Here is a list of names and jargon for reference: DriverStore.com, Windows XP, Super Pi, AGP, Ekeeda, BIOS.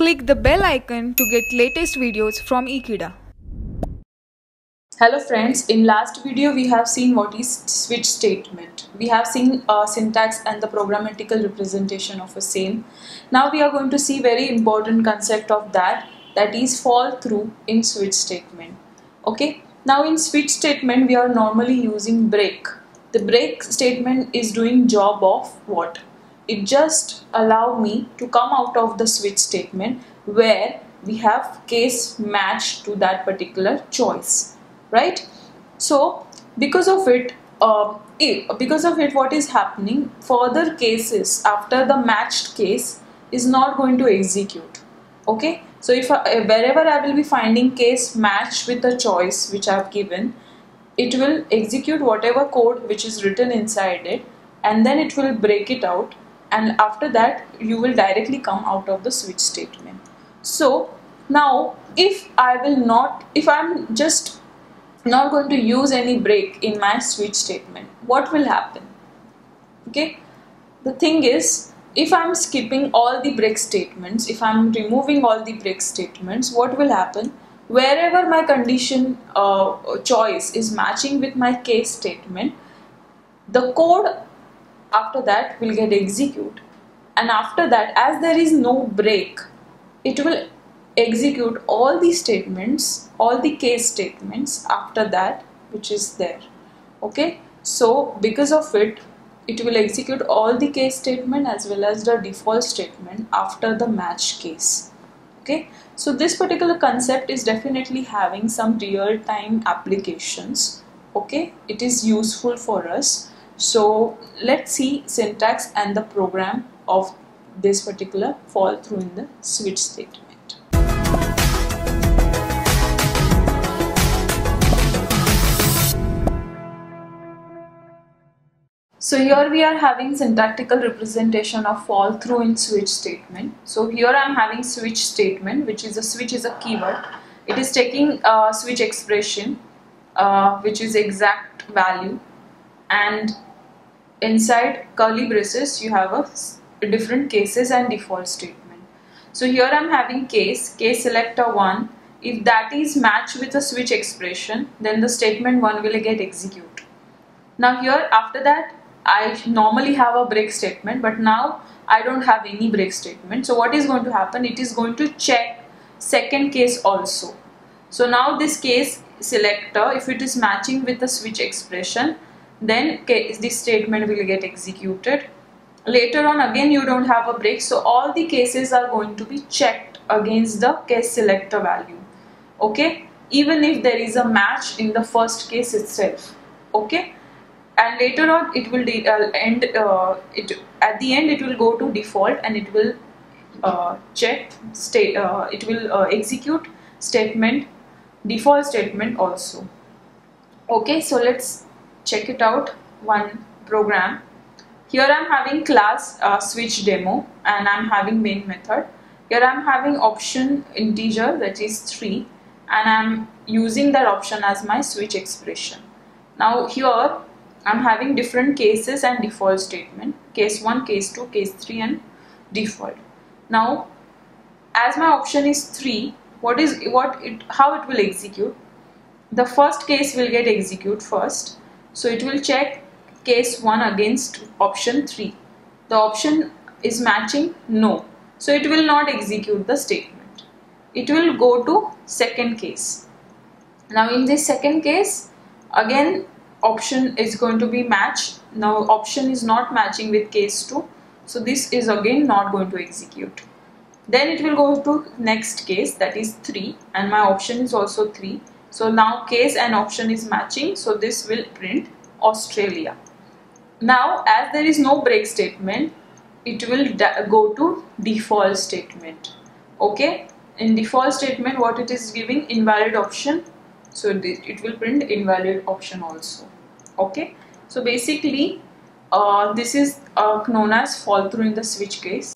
Click the bell icon to get latest videos from Ekeeda. Hello friends, in last video we have seen what is switch statement. We have seen syntax and the programmatical representation of a same. Now we are going to see very important concept of that is fall through in switch statement. Okay, now in switch statement we are normally using break. The break statement is doing job of what? It just allow me to come out of the switch statement where we have case matched to that particular choice. Right, so because of it what is happening, further cases after the matched case is not going to execute. Okay, so if wherever I will be finding case matched with the choice which I have given, it will execute whatever code which is written inside it, and then it will break it out, and after that you will directly come out of the switch statement. So now if I'm just not going to use any break in my switch statement, what will happen? Okay, the thing is, if I'm skipping all the break statements, if I'm removing all the break statements, what will happen? Wherever my condition choice is matching with my case statement, the code after that will get executed, and after that, as there is no break, it will execute all the statements, all the case statements after that which is there. Okay, so because of it will execute all the case statement as well as the default statement after the match case. Okay, so this particular concept is definitely having some real-time applications. Okay, it is useful for us. So let's see syntax and the program of this particular fall through in the switch statement. So here we are having syntactical representation of fall through in switch statement. So here I am having switch statement, which is a keyword. It is taking a switch expression which is exact value, and inside curly braces you have a different cases and default statement. So here I am having case selector 1. If that is matched with a switch expression, then the statement 1 will get executed. Now here after that I normally have a break statement, but now I don't have any break statement. So what is going to happen? It is going to check second case also. So now this case selector, if it is matching with the switch expression, then this statement will get executed. Later on again you don't have a break, so all the cases are going to be checked against the case selector value. Okay, even if there is a match in the first case itself. Okay, and later on it will at the end it will go to default, and it will execute statement, default statement also. Okay, so let's check it out one program. Here I am having class switch demo, and I am having main method. Here I am having option integer, that is 3, and I am using that option as my switch expression. Now here I'm having different cases and default statement, case 1, case 2, case 3 and default. Now as my option is 3, how it will execute? The first case will get executed first, so it will check case 1 against option 3. The option is matching, no, so it will not execute the statement. It will go to second case. Now in this second case again option is going to be matched. Now option is not matching with case 2, so this is again not going to execute. Then it will go to next case, that is 3, and my option is also 3. So now case and option is matching, so this will print Australia. Now as there is no break statement, it will go to default statement. Okay, in default statement what it is giving? Invalid option, so it will print invalid option also. Okay, so basically this is known as fall through in the switch case.